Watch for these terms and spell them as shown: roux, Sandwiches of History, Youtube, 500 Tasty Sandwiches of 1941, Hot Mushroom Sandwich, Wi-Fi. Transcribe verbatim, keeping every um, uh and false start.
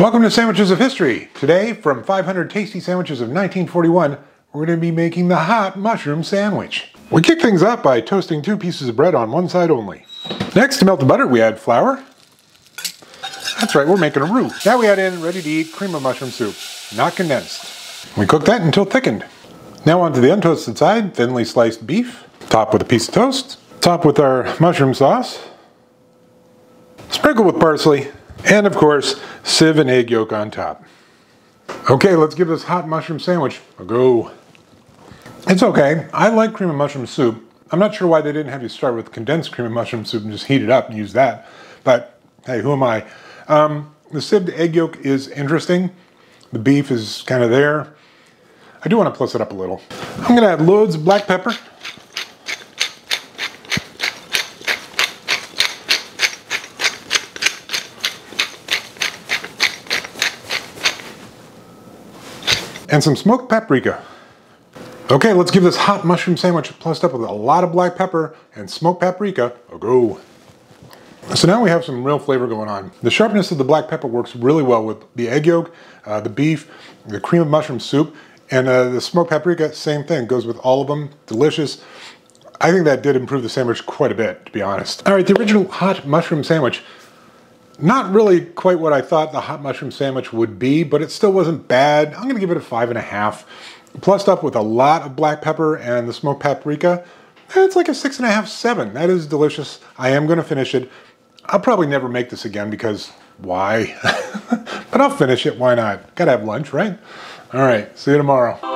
Welcome to Sandwiches of History. Today, from five hundred Tasty Sandwiches of nineteen forty-one, we're going to be making the hot mushroom sandwich. We kick things up by toasting two pieces of bread on one side only. Next, to melt the butter, we add flour. That's right, we're making a roux. Now we add in ready-to-eat cream of mushroom soup, not condensed. We cook that until thickened. Now onto the untoasted side, thinly sliced beef. Top with a piece of toast. Top with our mushroom sauce. Sprinkle with parsley. And of course, sieve an egg yolk on top. Okay, let's give this hot mushroom sandwich a go. It's okay, I like cream of mushroom soup. I'm not sure why they didn't have you start with condensed cream of mushroom soup and just heat it up and use that, but hey, who am I? Um, the sieved egg yolk is interesting. The beef is kind of there. I do want to plus it up a little. I'm gonna add loads of black pepper. And some smoked paprika. Okay, let's give this hot mushroom sandwich plussed up with a lot of black pepper and smoked paprika a go. So now we have some real flavor going on. The sharpness of the black pepper works really well with the egg yolk, uh, the beef, the cream of mushroom soup, and uh, the smoked paprika, same thing, goes with all of them, delicious. I think that did improve the sandwich quite a bit, to be honest. All right, the original hot mushroom sandwich. Not really quite what I thought the hot mushroom sandwich would be, but it still wasn't bad. I'm going to give it a five and a half. Plussed up with a lot of black pepper and the smoked paprika, it's like a six and a half, seven. That is delicious. I am going to finish it. I'll probably never make this again because why? But I'll finish it. Why not? Gotta have lunch, right? All right. See you tomorrow.